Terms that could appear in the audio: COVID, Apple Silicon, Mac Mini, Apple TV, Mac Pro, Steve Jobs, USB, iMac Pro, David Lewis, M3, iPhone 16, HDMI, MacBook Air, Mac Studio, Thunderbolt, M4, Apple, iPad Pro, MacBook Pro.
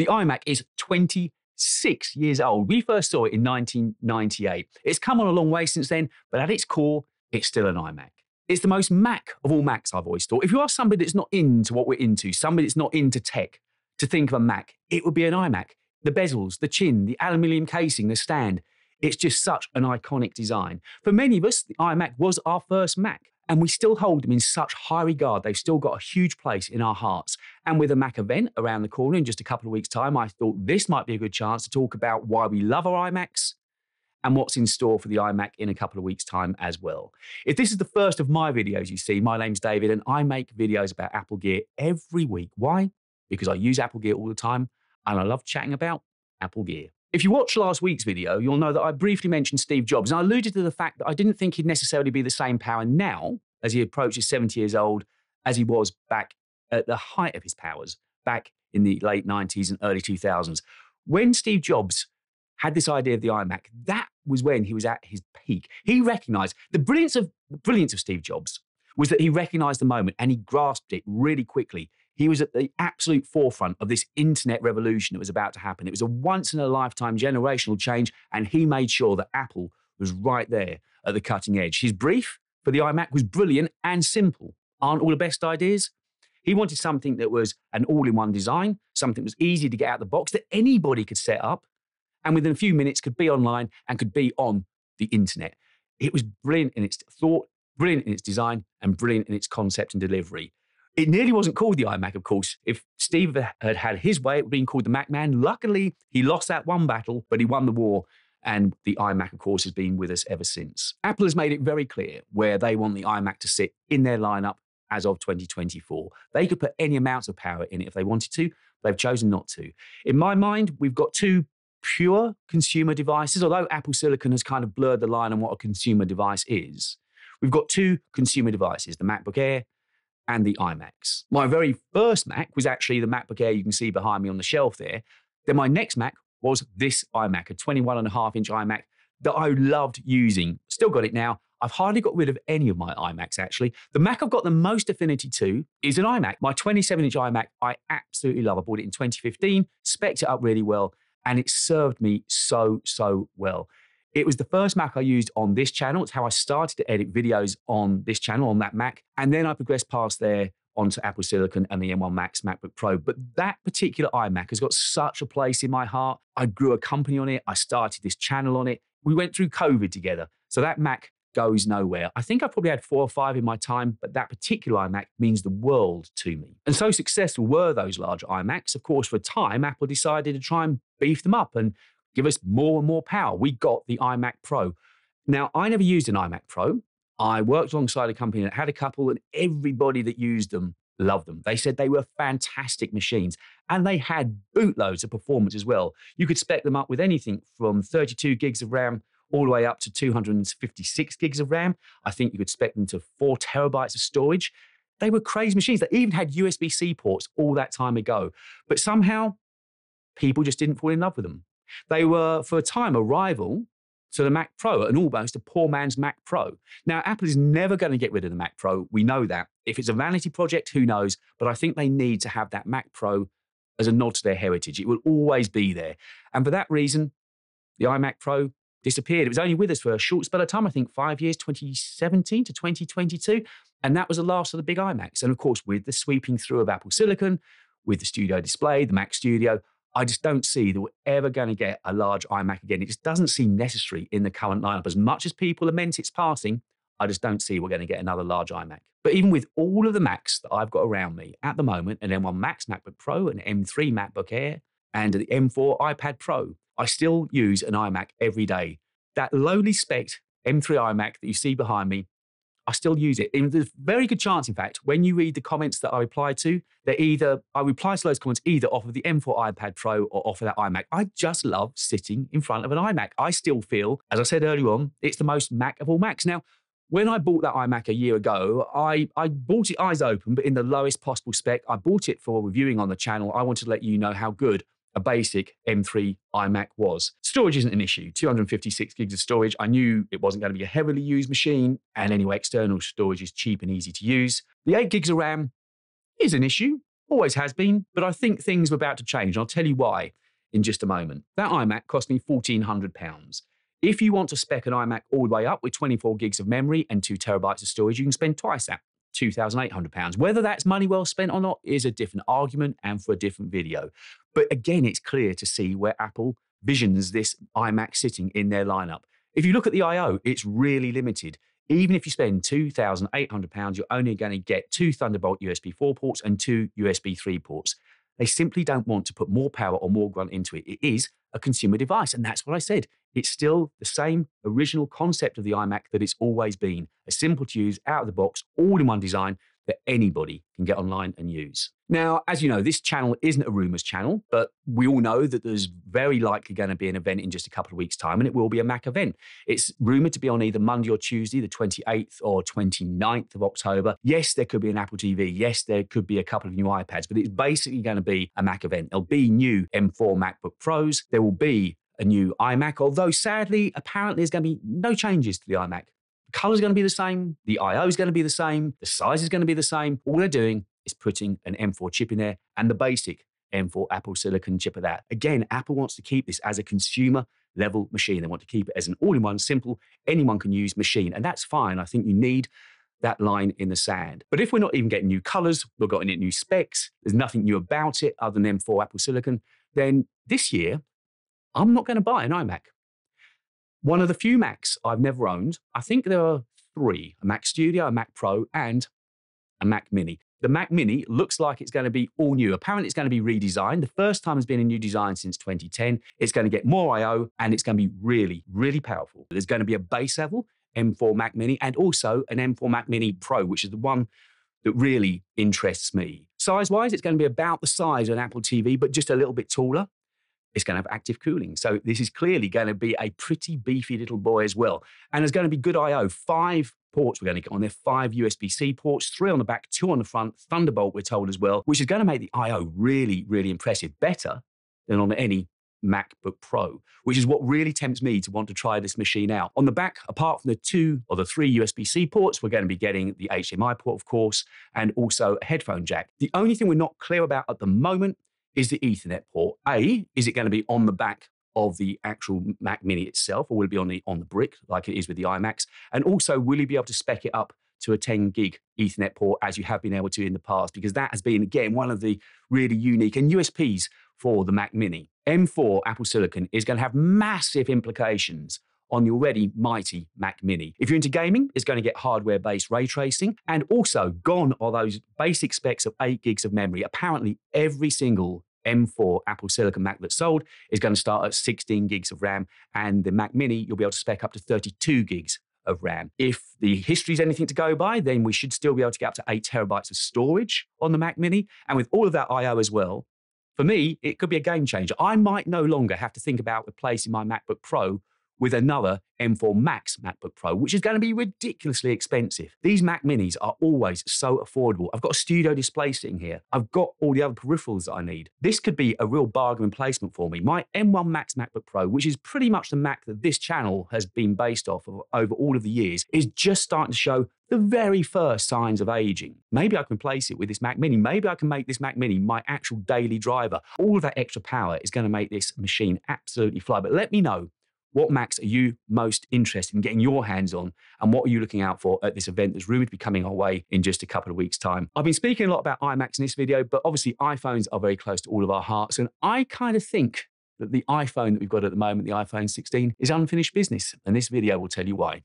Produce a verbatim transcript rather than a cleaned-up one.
The iMac is twenty-six years old. We first saw it in nineteen ninety-eight. It's come on a long way since then, but at its core, it's still an iMac. It's the most Mac of all Macs, I've always thought. If you ask somebody that's not into what we're into, somebody that's not into tech, to think of a Mac, it would be an iMac. The bezels, the chin, the aluminium casing, the stand. It's just such an iconic design. For many of us, the iMac was our first Mac, and we still hold them in such high regard. They've still got a huge place in our hearts. And with a Mac event around the corner in just a couple of weeks' time, I thought this might be a good chance to talk about why we love our iMacs and what's in store for the iMac in a couple of weeks' time as well. If this is the first of my videos you see, my name's David, and I make videos about Apple gear every week. Why? Because I use Apple gear all the time, and I love chatting about Apple gear. If you watched last week's video, you'll know that I briefly mentioned Steve Jobs, and I alluded to the fact that I didn't think he'd necessarily be the same power now as he approaches seventy years old as he was back at the height of his powers, back in the late nineties and early two thousands. When Steve Jobs had this idea of the iMac, that was when he was at his peak. He recognized the brilliance of, the brilliance of Steve Jobs was that he recognized the moment and he grasped it really quickly. He was at the absolute forefront of this internet revolution that was about to happen. It was a once-in-a-lifetime generational change, and he made sure that Apple was right there at the cutting edge. His brief for the iMac was brilliant and simple. Aren't all the best ideas? He wanted something that was an all-in-one design, something that was easy to get out of the box, that anybody could set up, and within a few minutes could be online and could be on the internet. It was brilliant in its thought, brilliant in its design, and brilliant in its concept and delivery. It nearly wasn't called the iMac, of course. If Steve had had his way, it would have been called the Mac Man. Luckily, he lost that one battle, but he won the war. And the iMac, of course, has been with us ever since. Apple has made it very clear where they want the iMac to sit in their lineup as of twenty twenty-four. They could put any amount of power in it if they wanted to. They've chosen not to. In my mind, we've got two pure consumer devices, although Apple Silicon has kind of blurred the line on what a consumer device is. We've got two consumer devices, the MacBook Air and the iMacs. My very first Mac was actually the MacBook Air you can see behind me on the shelf there. Then my next Mac was this iMac, a twenty-one and a half inch iMac that I loved using. Still got it now. I've hardly got rid of any of my iMacs, actually. The Mac I've got the most affinity to is an iMac. My twenty-seven inch iMac, I absolutely love. I bought it in twenty fifteen, spec'd it up really well, and it served me so, so well. It was the first Mac I used on this channel. It's how I started to edit videos on this channel, on that Mac. And then I progressed past there onto Apple Silicon and the M one Max, MacBook Pro. But that particular iMac has got such a place in my heart. I grew a company on it. I started this channel on it. We went through COVID together. So that Mac goes nowhere. I think I've probably had four or five in my time, but that particular iMac means the world to me. And so successful were those large iMacs. Of course, for a time, Apple decided to try and beef them up and give us more and more power. We got the iMac Pro. Now, I never used an iMac Pro. I worked alongside a company that had a couple, and everybody that used them loved them. They said they were fantastic machines, and they had bootloads of performance as well. You could spec them up with anything from thirty-two gigs of RAM all the way up to two hundred fifty-six gigs of RAM. I think you could spec them to four terabytes of storage. They were crazy machines. They even had U S B C ports all that time ago. But somehow, people just didn't fall in love with them. They were, for a time, a rival to the Mac Pro and almost a poor man's Mac Pro. Now, Apple is never going to get rid of the Mac Pro. We know that. If it's a vanity project, who knows? But I think they need to have that Mac Pro as a nod to their heritage. It will always be there. And for that reason, the iMac Pro disappeared. It was only with us for a short spell of time, I think five years, twenty seventeen to twenty twenty-two. And that was the last of the big iMacs. And of course, with the sweeping through of Apple Silicon, with the Studio display, the Mac Studio, I just don't see that we're ever going to get a large iMac again. It just doesn't seem necessary in the current lineup. As much as people lament its passing, I just don't see we're going to get another large iMac. But even with all of the Macs that I've got around me at the moment, an M one Max MacBook Pro, an M three MacBook Air, and the M four iPad Pro, I still use an iMac every day. That lowly spec'd M three iMac that you see behind me, I still use it. And there's a very good chance, in fact, when you read the comments that I reply to, they're either, I reply to those comments either off of the M four iPad Pro or off of that iMac. I just love sitting in front of an iMac. I still feel, as I said earlier on, it's the most Mac of all Macs. Now, when I bought that iMac a year ago, I, I bought it eyes open, but in the lowest possible spec. I bought it for reviewing on the channel. I wanted to let you know how good a basic M three iMac was. Storage isn't an issue. two hundred fifty-six gigs of storage. I knew it wasn't going to be a heavily used machine, and anyway, external storage is cheap and easy to use. The eight gigs of RAM is an issue. Always has been, but I think things were about to change, and I'll tell you why in just a moment. That iMac cost me fourteen hundred pounds. If you want to spec an iMac all the way up with twenty-four gigs of memory and two terabytes of storage, you can spend twice that, two thousand eight hundred pounds. Whether that's money well spent or not is a different argument and for a different video. But again, it's clear to see where Apple visions this iMac sitting in their lineup. If you look at the I O, it's really limited. Even if you spend two thousand eight hundred pounds, you're only going to get two Thunderbolt U S B four ports and two U S B three ports. They simply don't want to put more power or more grunt into it. It is a consumer device, and that's what I said. It's still the same original concept of the iMac that it's always been. A simple to use, out of the box, all-in-one design that anybody can get online and use. Now, as you know, this channel isn't a rumors channel, but we all know that there's very likely going to be an event in just a couple of weeks' time, and it will be a Mac event. It's rumored to be on either Monday or Tuesday, the twenty-eighth or twenty-ninth of October. Yes, there could be an Apple T V. Yes, there could be a couple of new iPads, but it's basically going to be a Mac event. There'll be new M four MacBook Pros. There will be a new iMac, although sadly, apparently there's going to be no changes to the iMac. The color is going to be the same. The I O is going to be the same. The size is going to be the same. All they're doing is putting an M four chip in there, and the basic M four Apple Silicon chip at that. Again, Apple wants to keep this as a consumer level machine. They want to keep it as an all-in-one, simple, anyone can use machine. And that's fine. I think you need that line in the sand. But if we're not even getting new colors, we're not getting new specs, there's nothing new about it other than M four Apple Silicon, then this year, I'm not going to buy an iMac. One of the few Macs I've never owned, I think there are three, a Mac Studio, a Mac Pro, and a Mac Mini. The Mac Mini looks like it's going to be all new. Apparently, it's going to be redesigned. The first time it's been a new design since twenty ten. It's going to get more I O, and it's going to be really, really powerful. There's going to be a base level M four Mac Mini and also an M four Mac Mini Pro, which is the one that really interests me. Size-wise, it's going to be about the size of an Apple T V, but just a little bit taller. It's going to have active cooling. So this is clearly going to be a pretty beefy little boy as well. And there's going to be good I O. Five ports we're going to get on there. Five U S B C ports, three on the back, two on the front. Thunderbolt, we're told as well, which is going to make the I O really, really impressive. Better than on any MacBook Pro, which is what really tempts me to want to try this machine out. On the back, apart from the two or the three U S B C ports, we're going to be getting the H D M I port, of course, and also a headphone jack. The only thing we're not clear about at the moment is the Ethernet port. A, is it going to be on the back of the actual Mac Mini itself, or will it be on the, on the brick like it is with the iMacs? And also, will you be able to spec it up to a ten gig Ethernet port as you have been able to in the past? Because that has been, again, one of the really unique and U S Ps for the Mac Mini. M four Apple Silicon is going to have massive implications on the already mighty Mac Mini. If you're into gaming, it's going to get hardware-based ray tracing, and also gone are those basic specs of eight gigs of memory. Apparently, every single M four Apple Silicon Mac that's sold is going to start at sixteen gigs of RAM, and the Mac Mini, you'll be able to spec up to thirty-two gigs of RAM. If the history is anything to go by, then we should still be able to get up to eight terabytes of storage on the Mac Mini, and with all of that I O as well, for me, it could be a game changer. I might no longer have to think about replacing my MacBook Pro with another M four Max MacBook Pro, which is going to be ridiculously expensive. These Mac Minis are always so affordable. I've got a studio display sitting here. I've got all the other peripherals that I need. This could be a real bargain replacement for me. My M one Max MacBook Pro, which is pretty much the Mac that this channel has been based off of over all of the years, is just starting to show the very first signs of aging. Maybe I can replace it with this Mac Mini. Maybe I can make this Mac Mini my actual daily driver. All of that extra power is going to make this machine absolutely fly. But let me know, what Macs are you most interested in getting your hands on, and what are you looking out for at this event that's rumored to be coming our way in just a couple of weeks' time? I've been speaking a lot about iMacs in this video, but obviously iPhones are very close to all of our hearts, and I kind of think that the iPhone that we've got at the moment, the iPhone sixteen, is unfinished business, and this video will tell you why.